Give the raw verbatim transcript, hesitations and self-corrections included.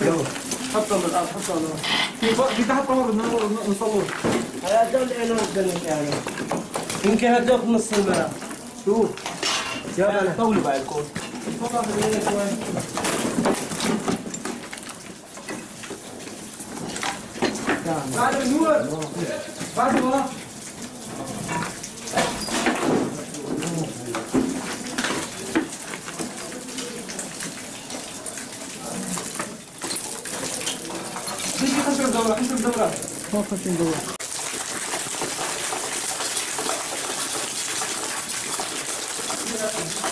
يلا حطه من الارض حطه من الارض في تحت قمر نصور هذول انا قلت يعني يمكن هذول نص الملعب شوف يلا انا طولوا بعد الكون فقط بالليل شوي بعد النور بعد النور دورة حسب دورة ما خمسين دورة